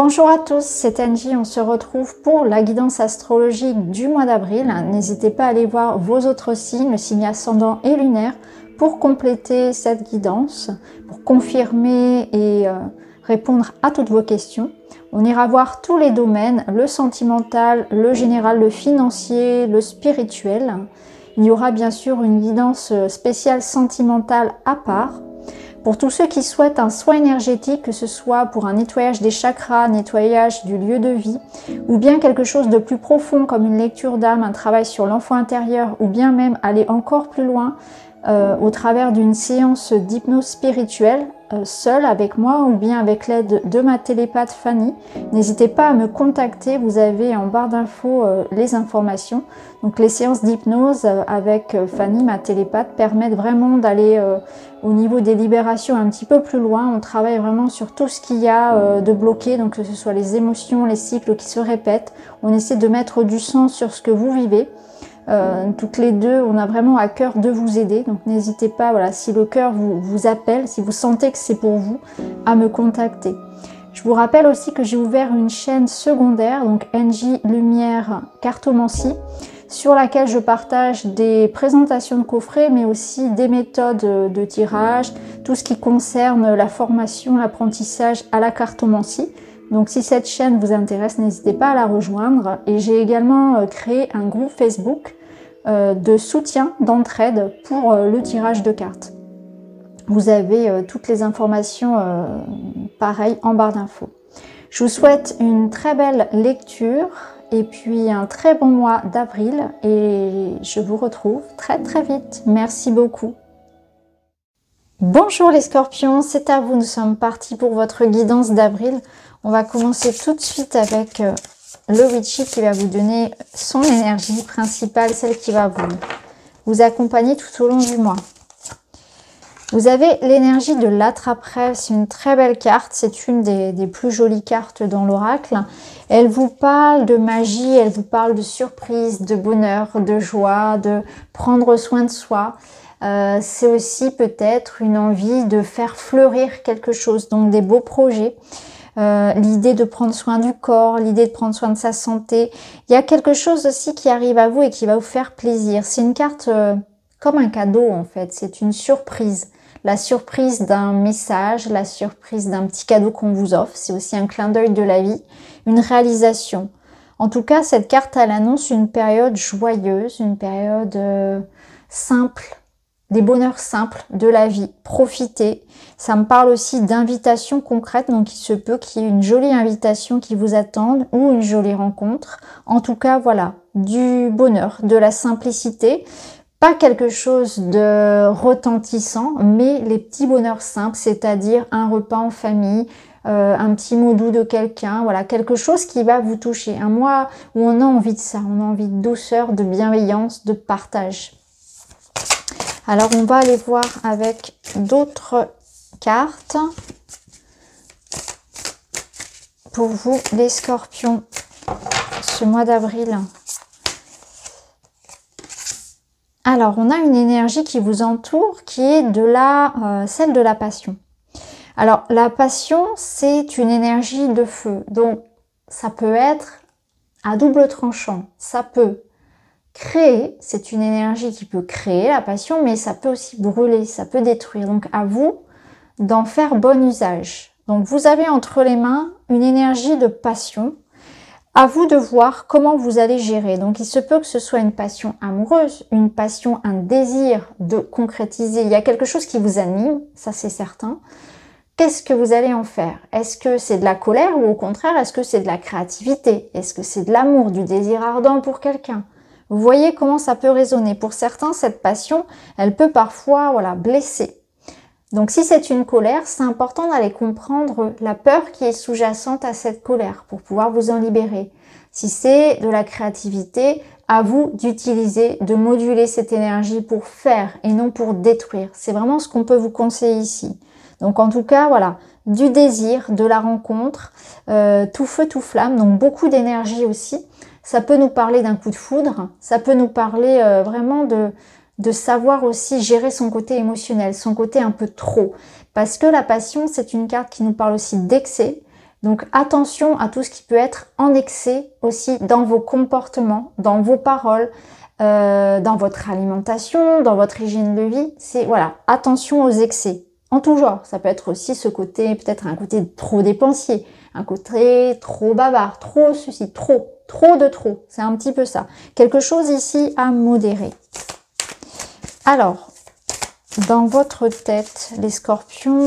Bonjour à tous, c'est Angie, on se retrouve pour la guidance astrologique du mois d'avril. N'hésitez pas à aller voir vos autres signes, le signe ascendant et lunaire, pour compléter cette guidance, pour confirmer et répondre à toutes vos questions. On ira voir tous les domaines, le sentimental, le général, le financier, le spirituel. Il y aura bien sûr une guidance spéciale sentimentale à part. Pour tous ceux qui souhaitent un soin énergétique, que ce soit pour un nettoyage des chakras, nettoyage du lieu de vie, ou bien quelque chose de plus profond comme une lecture d'âme, un travail sur l'enfant intérieur, ou bien même aller encore plus loin au travers d'une séance d'hypnose spirituelle, seule avec moi ou bien avec l'aide de ma télépathe Fanny, n'hésitez pas à me contacter, vous avez en barre d'infos les informations. Donc les séances d'hypnose avec Fanny, ma télépathe, permettent vraiment d'aller au niveau des libérations un petit peu plus loin. On travaille vraiment sur tout ce qu'il y a de bloqué, donc que ce soit les émotions, les cycles qui se répètent. On essaie de mettre du sens sur ce que vous vivez. Toutes les deux, on a vraiment à cœur de vous aider, donc n'hésitez pas, voilà, si le cœur vous appelle, si vous sentez que c'est pour vous, à me contacter. Je vous rappelle aussi que j'ai ouvert une chaîne secondaire, donc Engie Lumière Cartomancie, sur laquelle je partage des présentations de coffrets, mais aussi des méthodes de tirage, tout ce qui concerne la formation, l'apprentissage à la cartomancie. Donc si cette chaîne vous intéresse, n'hésitez pas à la rejoindre. Et j'ai également créé un groupe Facebook de soutien, d'entraide pour le tirage de cartes. Vous avez toutes les informations pareil en barre d'infos. Je vous souhaite une très belle lecture et puis un très bon mois d'avril et je vous retrouve très très vite. Merci beaucoup. Bonjour les scorpions, c'est à vous, nous sommes partis pour votre guidance d'avril. On va commencer tout de suite avec le Witchy qui va vous donner son énergie principale, celle qui va vous accompagner tout au long du mois. Vous avez l'énergie de l'attrape-rêve, c'est une très belle carte, c'est une des plus jolies cartes dans l'oracle. Elle vous parle de magie, elle vous parle de surprise, de bonheur, de joie, de prendre soin de soi. C'est aussi peut-être une envie de faire fleurir quelque chose, donc des beaux projets. L'idée de prendre soin du corps, l'idée de prendre soin de sa santé. Il y a quelque chose aussi qui arrive à vous et qui va vous faire plaisir. C'est une carte comme un cadeau en fait, c'est une surprise. La surprise d'un message, la surprise d'un petit cadeau qu'on vous offre. C'est aussi un clin d'œil de la vie, une réalisation. En tout cas, cette carte, elle annonce une période joyeuse, une période simple, des bonheurs simples de la vie. Profitez. Ça me parle aussi d'invitations concrètes, donc il se peut qu'il y ait une jolie invitation qui vous attende ou une jolie rencontre. En tout cas, voilà, du bonheur, de la simplicité. Pas quelque chose de retentissant, mais les petits bonheurs simples, c'est-à-dire un repas en famille, un petit mot doux de quelqu'un, voilà, quelque chose qui va vous toucher. Un mois où on a envie de ça, on a envie de douceur, de bienveillance, de partage. Alors, on va aller voir avec d'autres cartes pour vous, les scorpions, ce mois d'avril. Alors, on a une énergie qui vous entoure qui est de celle de la passion. Alors, la passion, c'est une énergie de feu. Donc, ça peut être à double tranchant. Ça peut créer, c'est une énergie qui peut créer la passion, mais ça peut aussi brûler, ça peut détruire. Donc à vous d'en faire bon usage. Donc vous avez entre les mains une énergie de passion. À vous de voir comment vous allez gérer. Donc il se peut que ce soit une passion amoureuse, une passion, un désir de concrétiser. Il y a quelque chose qui vous anime, ça c'est certain. Qu'est-ce que vous allez en faire? Est-ce que c'est de la colère ou au contraire, est-ce que c'est de la créativité? Est-ce que c'est de l'amour, du désir ardent pour quelqu'un? Vous voyez comment ça peut résonner. Pour certains, cette passion, elle peut parfois, voilà, blesser. Donc, si c'est une colère, c'est important d'aller comprendre la peur qui est sous-jacente à cette colère pour pouvoir vous en libérer. Si c'est de la créativité, à vous d'utiliser, de moduler cette énergie pour faire et non pour détruire. C'est vraiment ce qu'on peut vous conseiller ici. Donc, en tout cas, voilà, du désir, de la rencontre, tout feu, tout flamme, donc beaucoup d'énergie aussi. Ça peut nous parler d'un coup de foudre, ça peut nous parler vraiment de savoir aussi gérer son côté émotionnel, son côté un peu trop. Parce que la passion, c'est une carte qui nous parle aussi d'excès, Donc attention à tout ce qui peut être en excès aussi dans vos comportements, dans vos paroles, dans votre alimentation, dans votre hygiène de vie. C'est voilà, attention aux excès en tout genre. Ça peut être aussi ce côté, peut-être un côté trop dépensier, un côté trop bavard, trop ceci, trop de trop. C'est un petit peu ça. Quelque chose ici à modérer. Alors, dans votre tête, les scorpions,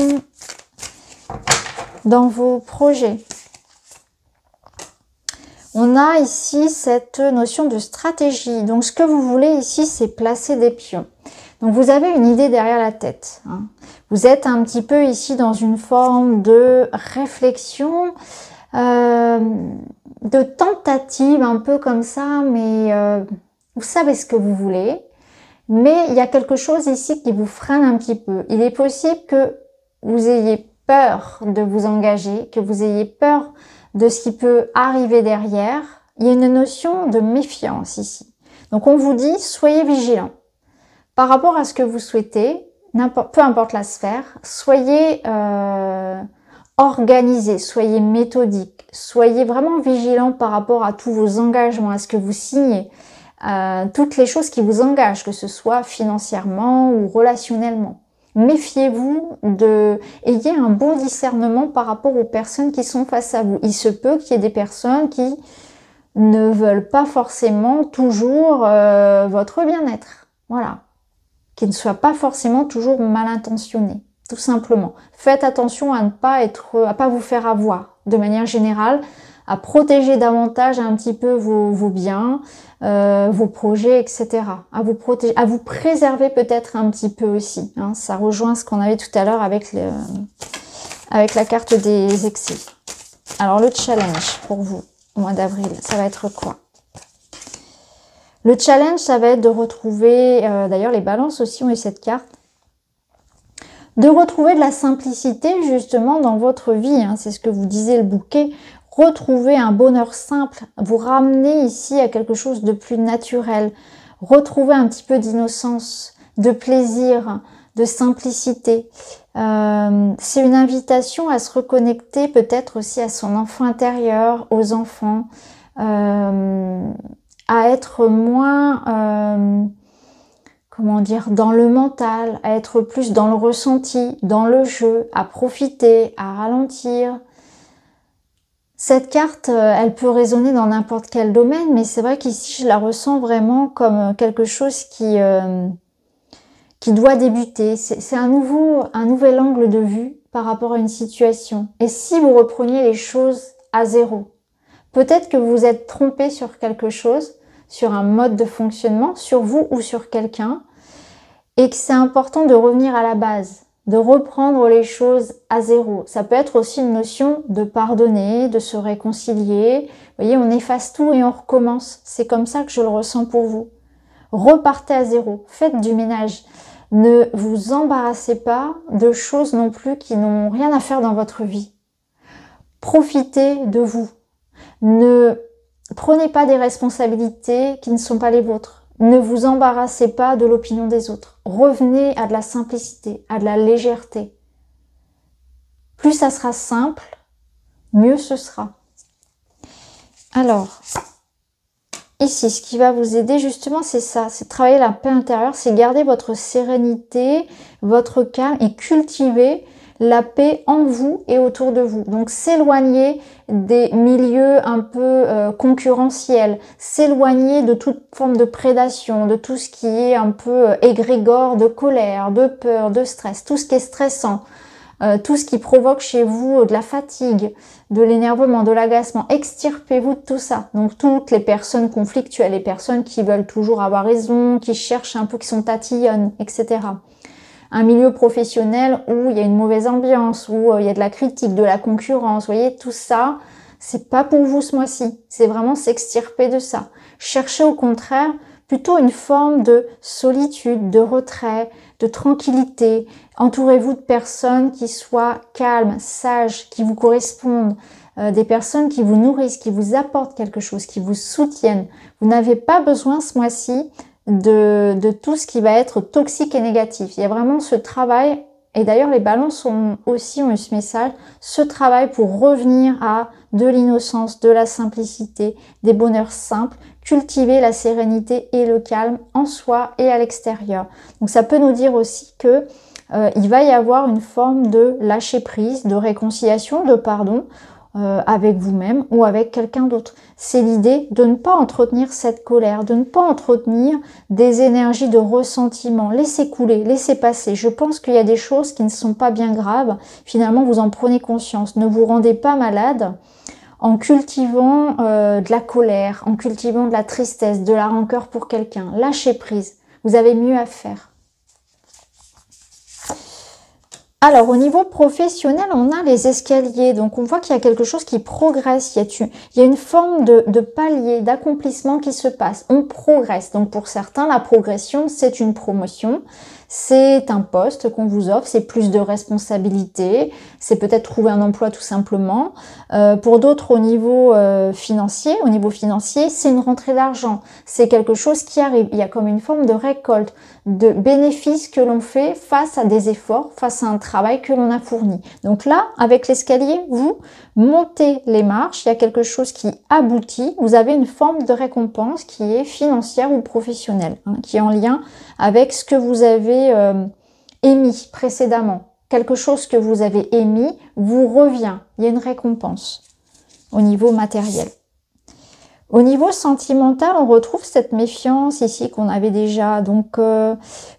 dans vos projets, on a ici cette notion de stratégie. Donc, ce que vous voulez ici, c'est placer des pions. Donc, vous avez une idée derrière la tête, hein. Vous êtes un petit peu ici dans une forme de réflexion, de tentative, un peu comme ça, mais vous savez ce que vous voulez. Mais il y a quelque chose ici qui vous freine un petit peu. Il est possible que vous ayez peur de vous engager, que vous ayez peur de ce qui peut arriver derrière. Il y a une notion de méfiance ici. Donc on vous dit, soyez vigilant. Par rapport à ce que vous souhaitez, peu importe la sphère, soyez organisé, soyez méthodique, soyez vraiment vigilant par rapport à tous vos engagements, à ce que vous signez. Toutes les choses qui vous engagent, que ce soit financièrement ou relationnellement. Méfiez-vous de... Ayez un bon discernement par rapport aux personnes qui sont face à vous. Il se peut qu'il y ait des personnes qui ne veulent pas forcément toujours votre bien-être. Voilà. Qui ne soient pas forcément toujours mal intentionnées. Tout simplement. Faites attention à ne pas être... à pas vous faire avoir. De manière générale, à protéger davantage un petit peu vos biens, vos projets, etc. À vous protéger, à vous préserver peut-être un petit peu aussi. Hein. Ça rejoint ce qu'on avait tout à l'heure avec la carte des excès. Alors le challenge pour vous au mois d'avril, ça va être quoi? Le challenge, ça va être de retrouver, d'ailleurs les balances aussi ont eu cette carte, de retrouver de la simplicité justement dans votre vie. Hein. C'est ce que vous disait le bouquet. Retrouver un bonheur simple, vous ramener ici à quelque chose de plus naturel, retrouver un petit peu d'innocence, de plaisir, de simplicité. C'est une invitation à se reconnecter peut-être aussi à son enfant intérieur, aux enfants, à être moins, comment dire, dans le mental, à être plus dans le ressenti, dans le jeu, à profiter, à ralentir. Cette carte, elle peut résonner dans n'importe quel domaine, mais c'est vrai qu'ici, je la ressens vraiment comme quelque chose qui doit débuter. C'est un nouvel angle de vue par rapport à une situation. Et si vous repreniez les choses à zéro, peut-être que vous êtes trompé sur quelque chose, sur un mode de fonctionnement, sur vous ou sur quelqu'un, et que c'est important de revenir à la base. De reprendre les choses à zéro. Ça peut être aussi une notion de pardonner, de se réconcilier. Vous voyez, on efface tout et on recommence. C'est comme ça que je le ressens pour vous. Repartez à zéro. Faites du ménage. Ne vous embarrassez pas de choses non plus qui n'ont rien à faire dans votre vie. Profitez de vous. Ne prenez pas des responsabilités qui ne sont pas les vôtres. Ne vous embarrassez pas de l'opinion des autres. Revenez à de la simplicité, à de la légèreté. Plus ça sera simple, mieux ce sera. Alors, ici, ce qui va vous aider justement, c'est ça. C'est travailler la paix intérieure, c'est garder votre sérénité, votre calme et cultiver la paix en vous et autour de vous. Donc s'éloigner des milieux un peu concurrentiels, s'éloigner de toute forme de prédation, de tout ce qui est un peu égrégore de colère, de peur, de stress, tout ce qui est stressant, tout ce qui provoque chez vous de la fatigue, de l'énervement, de l'agacement. Extirpez-vous de tout ça. Donc toutes les personnes conflictuelles, les personnes qui veulent toujours avoir raison, qui cherchent un peu, qui sont tatillonnes, etc. Un milieu professionnel où il y a une mauvaise ambiance, où il y a de la critique, de la concurrence, vous voyez, tout ça, c'est pas pour vous ce mois-ci. C'est vraiment s'extirper de ça. Cherchez au contraire plutôt une forme de solitude, de retrait, de tranquillité. Entourez-vous de personnes qui soient calmes, sages, qui vous correspondent, des personnes qui vous nourrissent, qui vous apportent quelque chose, qui vous soutiennent. Vous n'avez pas besoin ce mois-ci de tout ce qui va être toxique et négatif. Il y a vraiment ce travail Et d'ailleurs, les balances ont aussi eu ce message, ce travail pour revenir à de l'innocence, de la simplicité, des bonheurs simples, cultiver la sérénité et le calme en soi et à l'extérieur. Donc ça peut nous dire aussi que il va y avoir une forme de lâcher prise, de réconciliation, de pardon avec vous-même ou avec quelqu'un d'autre. C'est l'idée de ne pas entretenir cette colère, de ne pas entretenir des énergies de ressentiment. Laissez couler, laissez passer. Je pense qu'il y a des choses qui ne sont pas bien graves. Finalement, vous en prenez conscience. Ne vous rendez pas malade en cultivant de la colère, en cultivant de la tristesse, de la rancœur pour quelqu'un. Lâchez prise. Vous avez mieux à faire. Alors, au niveau professionnel, on a les escaliers. Donc, on voit qu'il y a quelque chose qui progresse. Il y a une forme de palier, d'accomplissement qui se passe. On progresse. Donc, pour certains, la progression, c'est une promotion. C'est un poste qu'on vous offre. C'est plus de responsabilités. C'est peut-être trouver un emploi, tout simplement. Pour d'autres, au niveau financier, c'est une rentrée d'argent. C'est quelque chose qui arrive. Il y a comme une forme de récolte, de bénéfices que l'on fait face à des efforts, face à un travail que l'on a fourni. Donc là, avec l'escalier, vous montez les marches, il y a quelque chose qui aboutit, vous avez une forme de récompense qui est financière ou professionnelle, hein, qui est en lien avec ce que vous avez émis précédemment. Quelque chose que vous avez émis vous revient, il y a une récompense au niveau matériel. Au niveau sentimental, on retrouve cette méfiance ici qu'on avait déjà. Donc,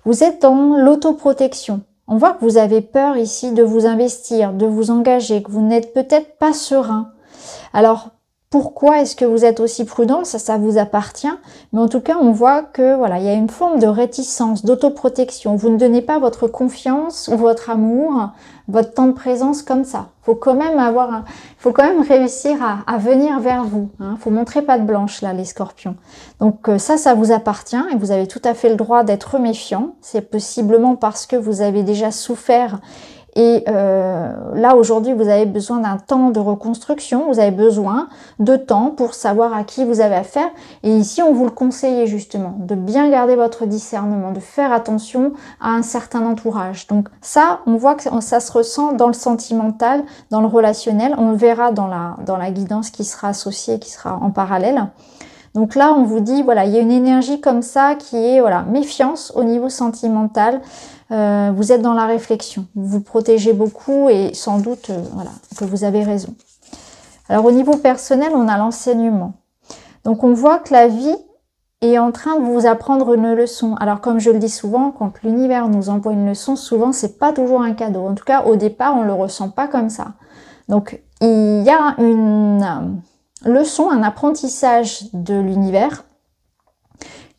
vous êtes dans l'autoprotection. On voit que vous avez peur ici de vous investir, de vous engager, que vous n'êtes peut-être pas serein. Alors, pourquoi est-ce que vous êtes aussi prudent? Ça vous appartient. Mais en tout cas, on voit que voilà, il y a une forme de réticence, d'autoprotection. Vous ne donnez pas votre confiance ou votre amour, votre temps de présence comme ça. Faut quand même avoir, faut quand même réussir à venir vers vous. Hein. Faut montrer patte blanche là, les Scorpions. Donc ça vous appartient et vous avez tout à fait le droit d'être méfiant. C'est possiblement parce que vous avez déjà souffert. Et là, aujourd'hui, vous avez besoin d'un temps de reconstruction, vous avez besoin de temps pour savoir à qui vous avez affaire. Et ici, on vous le conseille justement, de bien garder votre discernement, de faire attention à un certain entourage. Donc ça, on voit que ça se ressent dans le sentimental, dans le relationnel. On le verra dans la guidance qui sera associée, qui sera en parallèle. Donc là, on vous dit, voilà, il y a une énergie comme ça qui est, voilà, méfiance au niveau sentimental. Vous êtes dans la réflexion, vous vous protégez beaucoup et sans doute, voilà, que vous avez raison. Alors, au niveau personnel, on a l'enseignement. Donc, on voit que la vie est en train de vous apprendre une leçon. Alors, comme je le dis souvent, quand l'univers nous envoie une leçon, souvent, c'est pas toujours un cadeau. En tout cas, au départ, on le ressent pas comme ça. Donc, il y a une leçon, un apprentissage de l'univers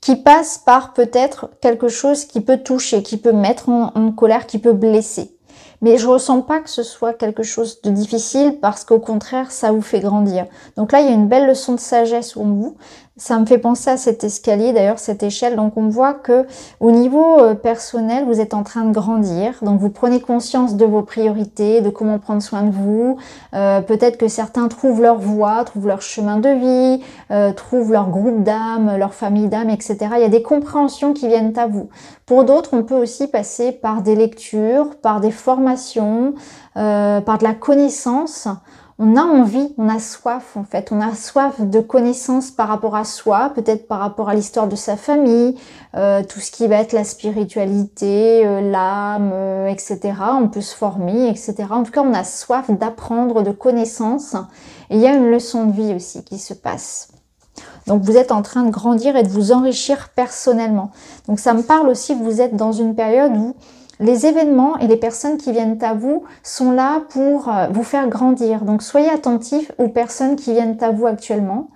qui passe par peut-être quelque chose qui peut toucher, qui peut mettre en colère, qui peut blesser. Mais je ressens pas que ce soit quelque chose de difficile parce qu'au contraire, ça vous fait grandir. Donc là, il y a une belle leçon de sagesse en vous. Ça me fait penser à cet escalier, d'ailleurs cette échelle. Donc on voit que au niveau personnel, vous êtes en train de grandir. Donc vous prenez conscience de vos priorités, de comment prendre soin de vous. Peut-être que certains trouvent leur voie, trouvent leur chemin de vie, trouvent leur groupe d'âme, leur famille d'âme, etc. Il y a des compréhensions qui viennent à vous. Pour d'autres, on peut aussi passer par des lectures, par des formations, par de la connaissance. On a envie, on a soif en fait, on a soif de connaissances par rapport à soi, peut-être par rapport à l'histoire de sa famille, tout ce qui va être la spiritualité, l'âme, etc. On peut se former, etc. En tout cas, on a soif d'apprendre, de connaissances. Et il y a une leçon de vie aussi qui se passe. Donc vous êtes en train de grandir et de vous enrichir personnellement. Donc ça me parle aussi que vous êtes dans une période où les événements et les personnes qui viennent à vous sont là pour vous faire grandir. Donc, soyez attentifs aux personnes qui viennent à vous actuellement.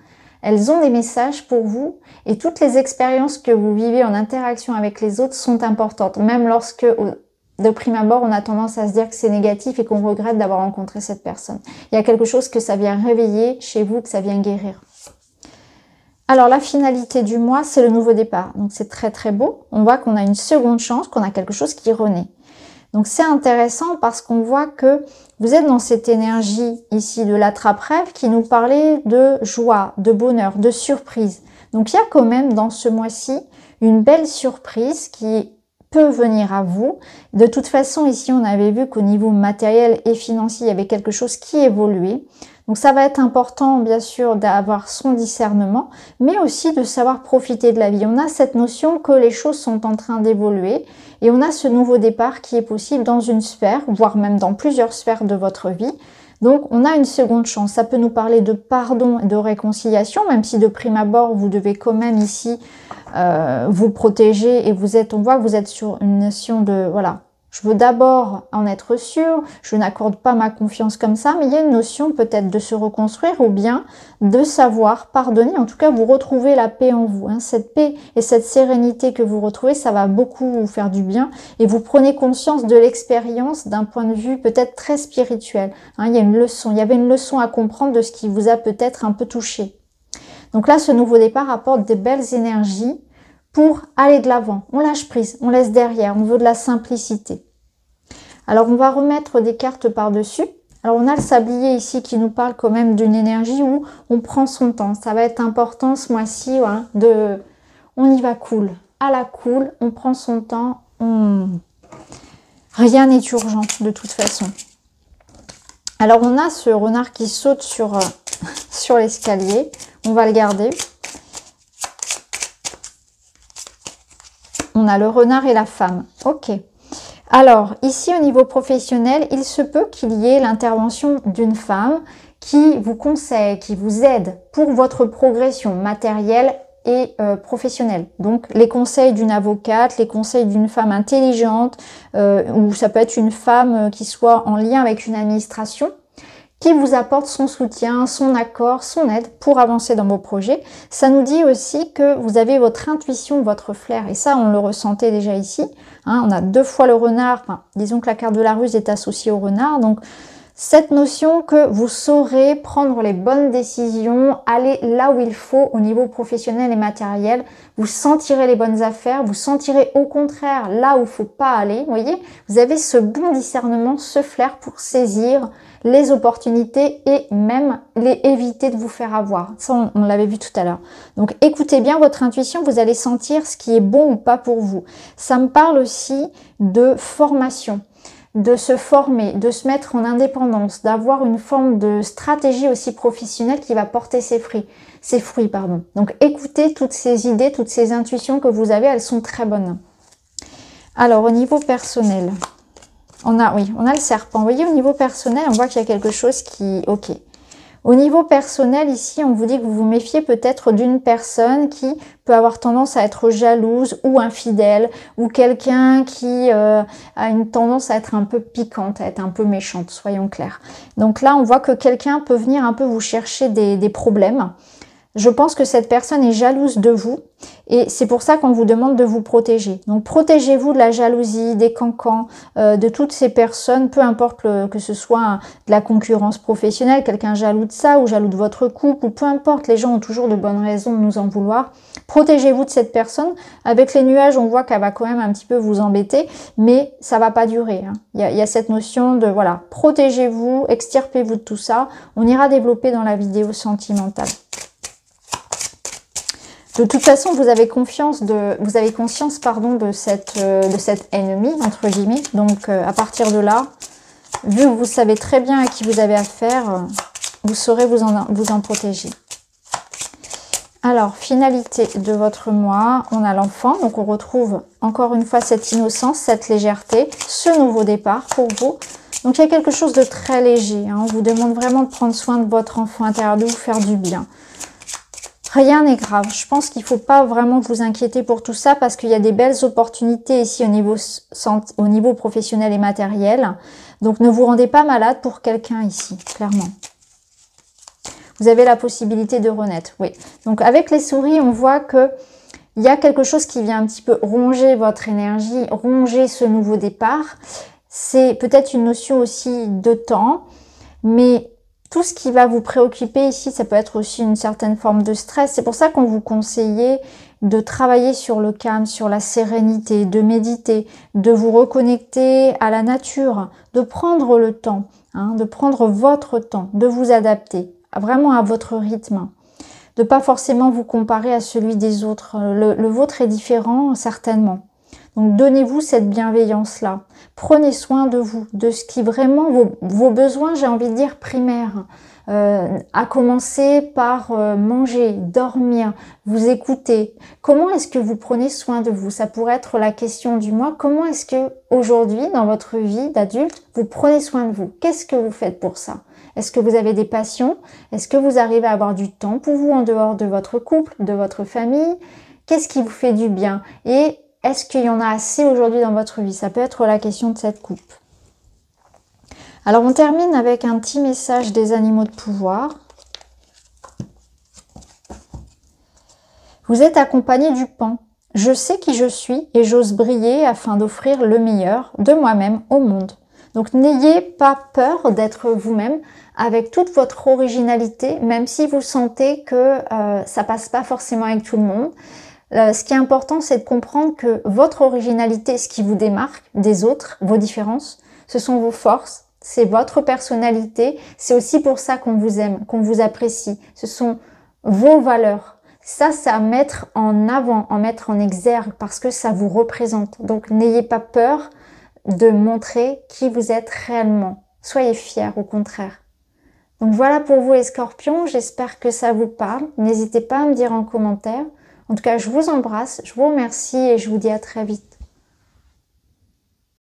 Elles ont des messages pour vous et toutes les expériences que vous vivez en interaction avec les autres sont importantes. Même lorsque, de prime abord, on a tendance à se dire que c'est négatif et qu'on regrette d'avoir rencontré cette personne. Il y a quelque chose que ça vient réveiller chez vous, que ça vient guérir. Alors, la finalité du mois, c'est le nouveau départ. Donc, c'est très, très beau. On voit qu'on a une seconde chance, qu'on a quelque chose qui renaît. Donc, c'est intéressant parce qu'on voit que vous êtes dans cette énergie ici de l'attrape-rêve qui nous parlait de joie, de bonheur, de surprise. Donc, il y a quand même dans ce mois-ci une belle surprise qui peut venir à vous. De toute façon, ici, on avait vu qu'au niveau matériel et financier, il y avait quelque chose qui évoluait. Donc, ça va être important, bien sûr, d'avoir son discernement, mais aussi de savoir profiter de la vie. On a cette notion que les choses sont en train d'évoluer et on a ce nouveau départ qui est possible dans une sphère, voire même dans plusieurs sphères de votre vie. Donc, on a une seconde chance. Ça peut nous parler de pardon et de réconciliation, même si de prime abord, vous devez quand même ici vous protéger et vous êtes, on voit que vous êtes sur une notion de, voilà, je veux d'abord en être sûre, je n'accorde pas ma confiance comme ça, mais il y a une notion peut-être de se reconstruire ou bien de savoir pardonner. En tout cas, vous retrouvez la paix en vous. Hein. Cette paix et cette sérénité que vous retrouvez, ça va beaucoup vous faire du bien. Et vous prenez conscience de l'expérience d'un point de vue peut-être très spirituel. Hein. Il y a une leçon, il y avait une leçon à comprendre de ce qui vous a peut-être un peu touché. Donc là, ce nouveau départ apporte des belles énergies pour aller de l'avant. On lâche prise, on laisse derrière, on veut de la simplicité. Alors, on va remettre des cartes par-dessus. Alors, on a le sablier ici qui nous parle quand même d'une énergie où on prend son temps. Ça va être important ce mois-ci, hein, de... On y va cool, à la cool, on prend son temps, on... Rien n'est urgent de toute façon. Alors, on a ce renard qui saute sur, sur l'escalier. On va le garder. On a le renard et la femme. Ok. Alors, ici, au niveau professionnel, il se peut qu'il y ait l'intervention d'une femme qui vous conseille, qui vous aide pour votre progression matérielle et professionnelle. Donc, les conseils d'une avocate, les conseils d'une femme intelligente, ou ça peut être une femme qui soit en lien avec une administration, qui vous apporte son soutien, son accord, son aide pour avancer dans vos projets. Ça nous dit aussi que vous avez votre intuition, votre flair. Et ça, on le ressentait déjà ici. Hein, on a deux fois le renard. Enfin, disons que la carte de la ruse est associée au renard. Donc, cette notion que vous saurez prendre les bonnes décisions, aller là où il faut au niveau professionnel et matériel. Vous sentirez les bonnes affaires. Vous sentirez au contraire là où il ne faut pas aller. Vous voyez, vous avez ce bon discernement, ce flair pour saisir les opportunités et même les éviter de vous faire avoir. Ça, on l'avait vu tout à l'heure. Donc, écoutez bien votre intuition, vous allez sentir ce qui est bon ou pas pour vous. Ça me parle aussi de formation, de se former, de se mettre en indépendance, d'avoir une forme de stratégie aussi professionnelle qui va porter ses fruits. Donc, écoutez toutes ces idées, toutes ces intuitions que vous avez, elles sont très bonnes. Alors, au niveau personnel... On a le serpent. Vous voyez, au niveau personnel, on voit qu'il y a quelque chose qui... Ok. Au niveau personnel, ici, on vous dit que vous vous méfiez peut-être d'une personne qui peut avoir tendance à être jalouse ou infidèle, ou quelqu'un qui a une tendance à être un peu piquante, à être un peu méchante, soyons clairs. Donc là, on voit que quelqu'un peut venir un peu vous chercher des problèmes. Je pense que cette personne est jalouse de vous et c'est pour ça qu'on vous demande de vous protéger. Donc, protégez-vous de la jalousie, des cancans, de toutes ces personnes, peu importe que ce soit de la concurrence professionnelle, quelqu'un jaloux de ça ou jaloux de votre couple, ou peu importe, les gens ont toujours de bonnes raisons de nous en vouloir. Protégez-vous de cette personne. Avec les nuages, on voit qu'elle va quand même un petit peu vous embêter, mais ça va pas durer. Hein. Il y a cette notion de, voilà, protégez-vous, extirpez-vous de tout ça. On ira développer dans la vidéo sentimentale. De toute façon, vous avez conscience, de cette ennemie, entre guillemets. Donc, à partir de là, vu que vous savez très bien à qui vous avez affaire, vous saurez vous en protéger. Alors, finalité de votre mois, on a l'enfant. Donc, on retrouve encore une fois cette innocence, cette légèreté, ce nouveau départ pour vous. Donc, il y a quelque chose de très léger. Hein. On vous demande vraiment de prendre soin de votre enfant intérieur, de vous faire du bien. Rien n'est grave. Je pense qu'il ne faut pas vraiment vous inquiéter pour tout ça parce qu'il y a des belles opportunités ici au niveau professionnel et matériel. Donc, ne vous rendez pas malade pour quelqu'un ici, clairement. Vous avez la possibilité de renaître, oui. Donc, avec les souris, on voit que il y a quelque chose qui vient un petit peu ronger votre énergie, ronger ce nouveau départ. C'est peut-être une notion aussi de temps, mais... Tout ce qui va vous préoccuper ici, ça peut être aussi une certaine forme de stress. C'est pour ça qu'on vous conseillait de travailler sur le calme, sur la sérénité, de méditer, de vous reconnecter à la nature, de prendre le temps, hein, de prendre votre temps, de vous adapter vraiment à votre rythme, de pas forcément vous comparer à celui des autres. Le vôtre est différent, certainement. Donc donnez-vous cette bienveillance-là. Prenez soin de vous, de ce qui vraiment, vos besoins, j'ai envie de dire, primaires. À commencer par manger, dormir, vous écouter. Comment est-ce que vous prenez soin de vous? Ça pourrait être la question du mois. Comment est-ce que aujourd'hui, dans votre vie d'adulte, vous prenez soin de vous? Qu'est-ce que vous faites pour ça? Est-ce que vous avez des passions? Est-ce que vous arrivez à avoir du temps pour vous en dehors de votre couple, de votre famille? Qu'est-ce qui vous fait du bien? Et est-ce qu'il y en a assez aujourd'hui dans votre vie? Ça peut être la question de cette coupe. Alors, on termine avec un petit message des animaux de pouvoir. Vous êtes accompagné du pan. Je sais qui je suis et j'ose briller afin d'offrir le meilleur de moi-même au monde. Donc, n'ayez pas peur d'être vous-même avec toute votre originalité, même si vous sentez que ça passe pas forcément avec tout le monde. Ce qui est important, c'est de comprendre que votre originalité, ce qui vous démarque des autres, vos différences, ce sont vos forces. C'est votre personnalité, c'est aussi pour ça qu'on vous aime, qu'on vous apprécie. Ce sont vos valeurs. Ça, c'est à mettre en avant, en mettre en exergue parce que ça vous représente. Donc, n'ayez pas peur de montrer qui vous êtes réellement. Soyez fiers, au contraire. Donc, voilà pour vous les scorpions. J'espère que ça vous parle. N'hésitez pas à me dire en commentaire. En tout cas, je vous embrasse, je vous remercie et je vous dis à très vite.